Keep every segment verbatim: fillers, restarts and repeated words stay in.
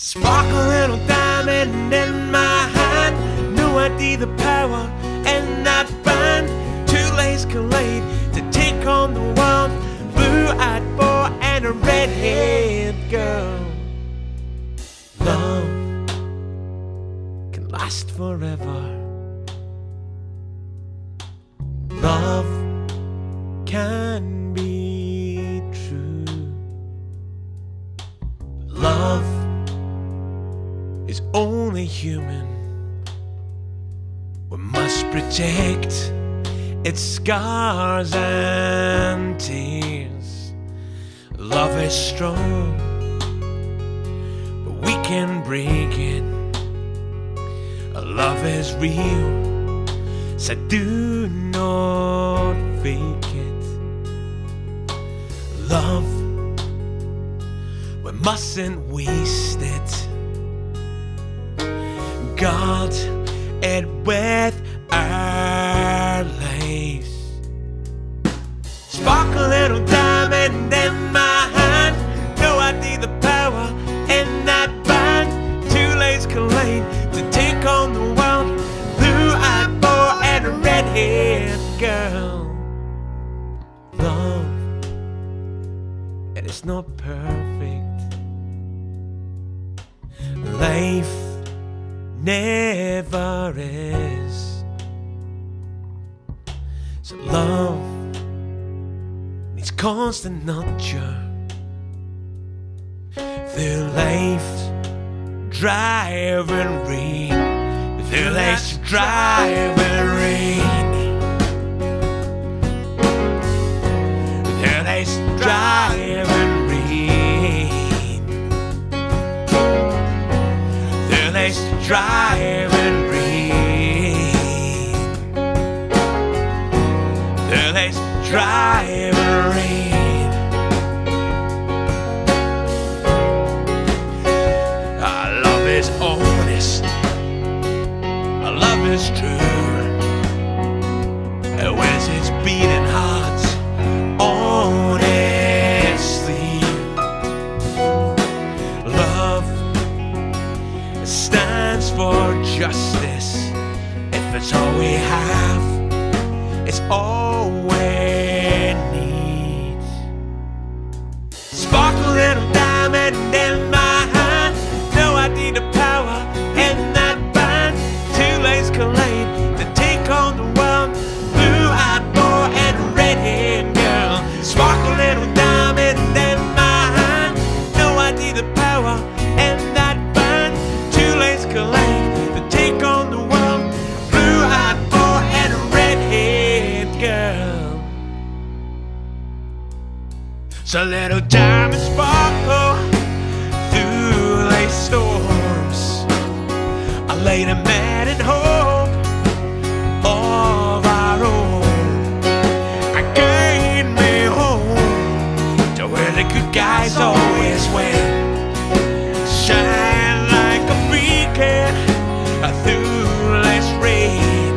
Sparkle little diamond in my hand, knew I'd be the power and not bind. Two lanes collide to take on the world, blue-eyed boy and a red-haired girl. Love can last forever. Love can be true. Love is only human. We must protect its scars and tears. Love is strong, but we can break it. Love is real, so do not fake it. Love, we mustn't waste it. Guard it with our lives. Sparkle little diamond in my hand, no idea the power in that band. Two lanes collide to take on the world, blue-eyed boy and a red-haired girl. Love, it is not perfect. Life never is. So love needs constant nurture through life's drive and rain, through life's drive and rain, through life's drive and rain, through life's drive and rain, through life's drive and rain. Honest, our love is true. Where's its beating heart? Honestly, love stands for justice. If it's all we have, it's all we need. Sparkle little diamond in my so little diamonds sparkle through late storms. I laid a man in hope of our own. I gained me home to where the good guys always win. Shine like a beacon through less rain.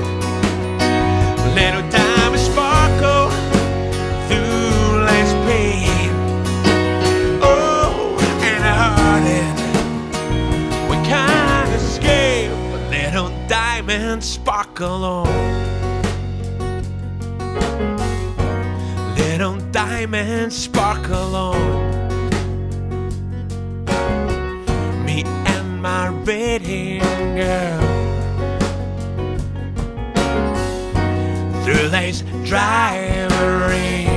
Little diamonds sparkle through less pain. Diamond sparkle on, little diamond sparkle on, me and my red-haired girl. Through life's drive and rain.